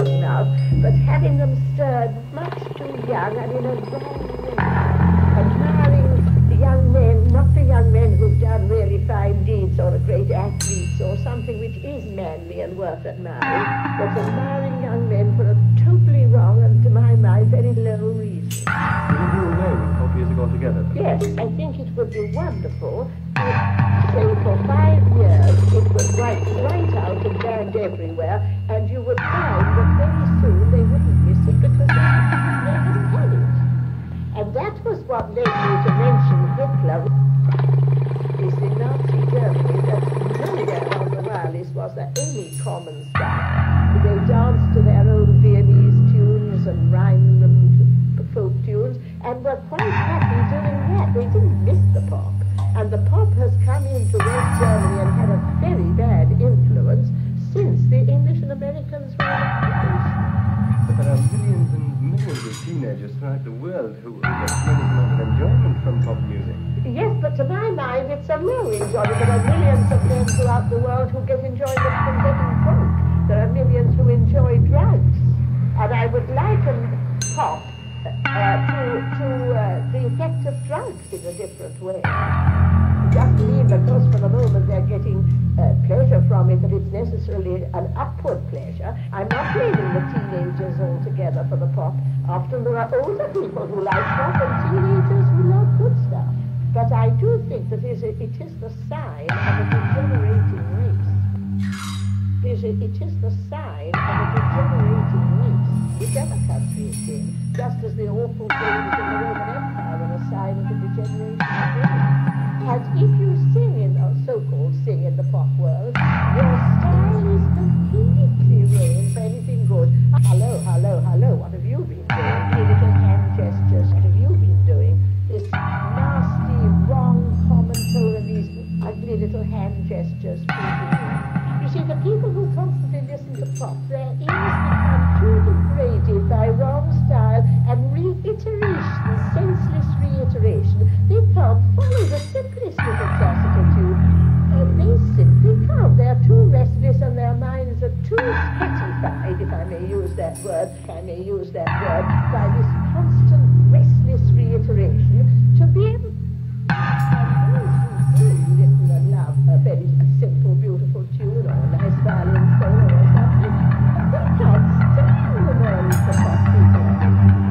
about now, but having them stirred much too young, I mean, a very admiring young men, not the young men who've done really fine deeds or are great athletes or something which is manly and worth admiring, but admiring young men for a totally wrong and, to my mind, very low reason. Did you know when copies are got together? Yes, I think it would be wonderful. So for 5 years it would write right out and band everywhere, and you would find that very soon they wouldn't miss it because they hadn't had it. And that was what led me to mention Hitler. This in Nazi Germany, that nowhere on the wireless was there any common stuff. They danced to their own Viennese tunes and rhymed them to folk tunes, and were quite happy doing that. They didn't miss the pop. And the pop has come into West Germany and had a very bad influence since the English and Americans were introduced. But there are millions and millions of teenagers throughout the world who get tremendous amount of enjoyment from pop music. Yes, but to my mind it's a low enjoyment. There are millions of men throughout the world who get enjoyment from getting drunk. There are millions who enjoy drugs. And I would liken pop to the effect of drugs in a different way. Just mean because for the moment they're getting pleasure from it, that it's necessarily an upward pleasure. I'm not blaming the teenagers altogether for the pop. Often there are older people who like pop and teenagers who love good stuff. But I do think that it is the sign of a degenerating race. It is the sign of a degenerating race, whichever country it's in, just as the awful things in the Roman Empire were a sign of a degeneration of race. And if you sing in, or so-called sing in the pop world, your style is completely ruined for anything good. Hello, hello, hello, what have you been doing? Your little hand gestures, what have you been doing? This nasty, wrong, common tone and these ugly little hand gestures. You see, the people who constantly listen to pop, their ears become too degraded by wrong style and reiteration, senseless reiteration. They can't follow the simplest little classical tune. They simply can't. They're too restless and their minds are too spatified, if I may use that word, by this constant restless reiteration to be able to... And those who really listen and love a very simple, beautiful tune or a nice violin solo or something, they can't stand the noise of what people are doing.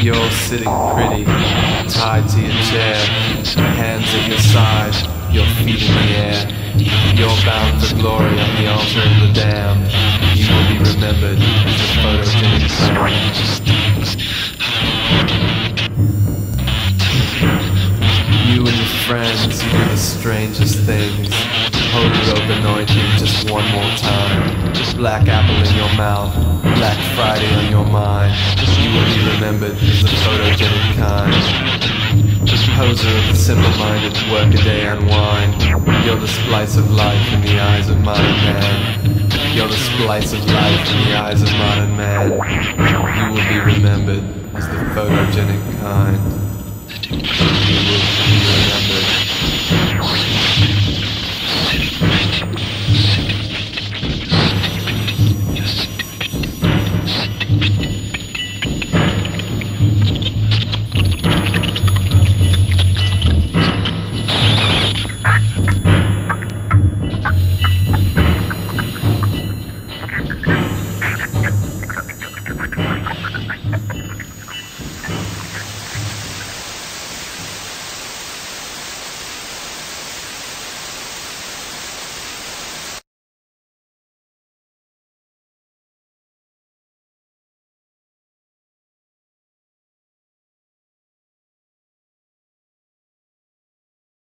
You're sitting pretty, tied to your chair, hands at your side, your feet in the air. You're bound for glory on the altar of the damned. You will be remembered as a photogenic friend. You and your friends do the strangest things. Holy rope anointing just one more time. Black apple in your mouth, Black Friday on your mind. You will be remembered as the photogenic kind. The poser of the simple-minded workaday unwind. You're the splice of life in the eyes of modern man. You're the splice of life in the eyes of modern man. You will be remembered as the photogenic kind. You will be remembered.